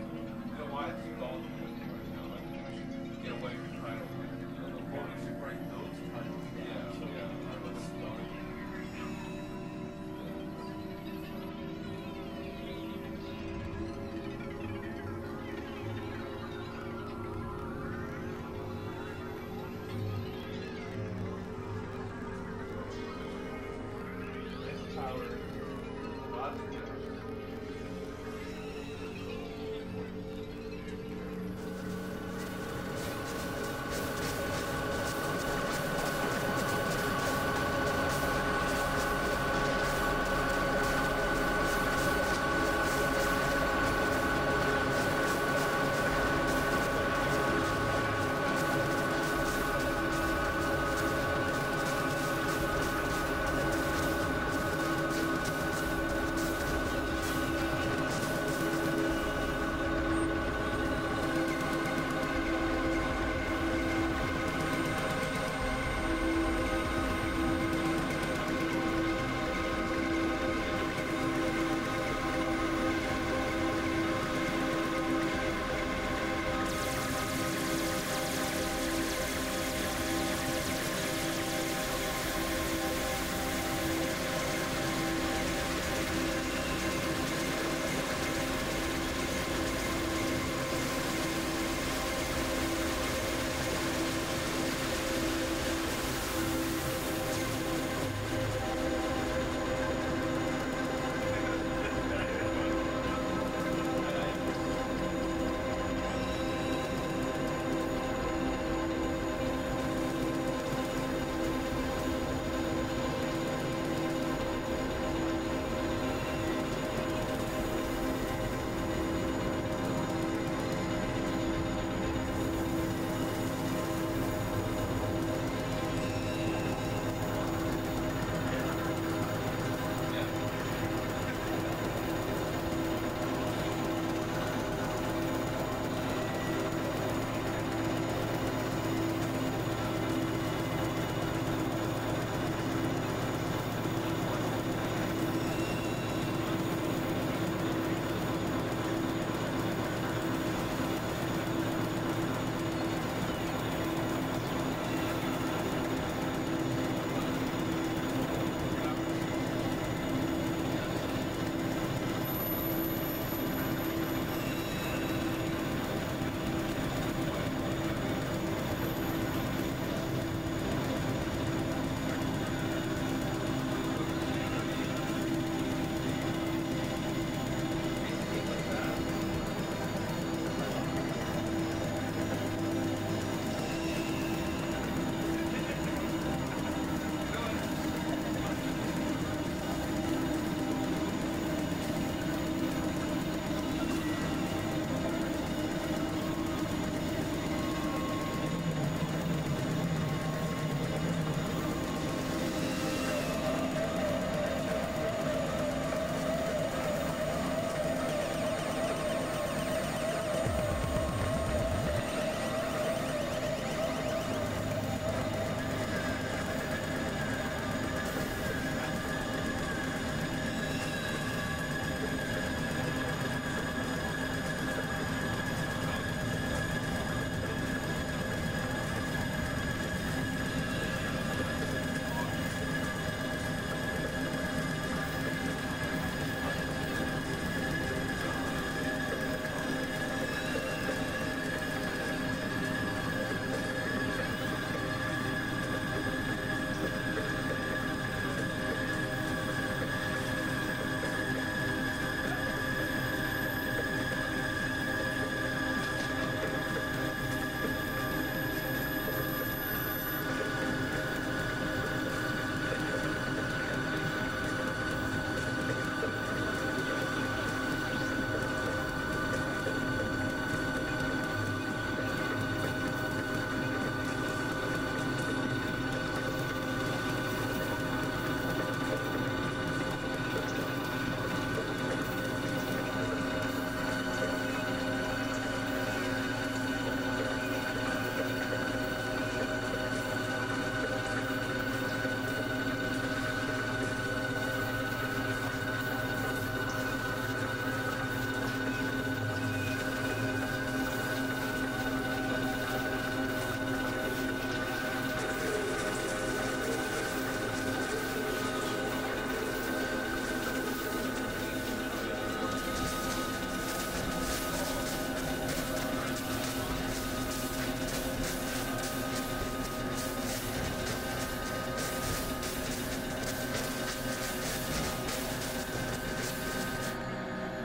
That's